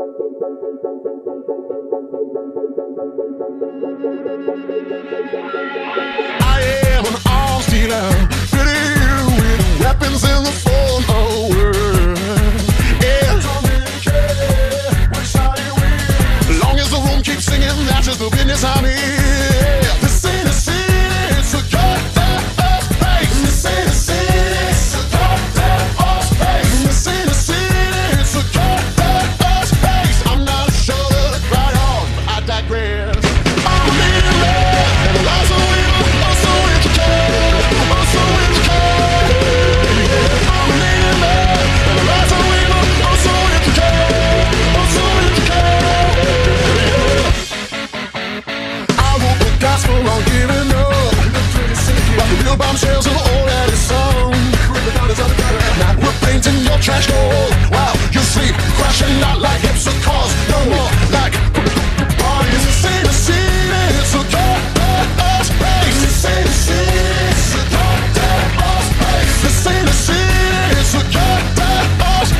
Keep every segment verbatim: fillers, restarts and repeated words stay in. I am an arms dealer, fitting you with weapons in the form of words. Yeah. As long as the room keeps singing, that's just the business I'm in. This ain't a city, it's a goddamn place. This ain't a city, it's a goddamn place. This ain't a city, it's a goddamn place. I'm not a showdown, right on, I digress. Bombshells of all that is sound. And I were painting your trash gold while you sleep, crashing out like hips of cars. No more like parties. This ain't a city, it's a goddamn place. This ain't a city, it's a goddamn place. This ain't a city, it's a goddamn place.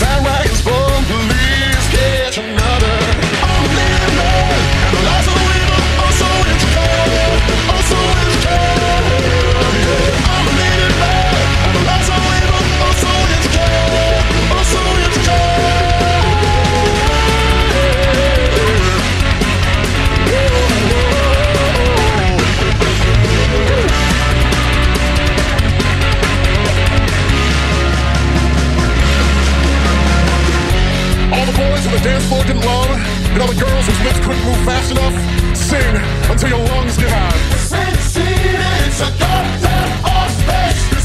Bandwagons from police, catch another. I'm living, and the lives of the evil are so intricate, are so intricate. Dance floor didn't love, and all the girls whose lips couldn't move fast enough. Sing until your lungs get high. This ain't a city, it's a goddamn off space.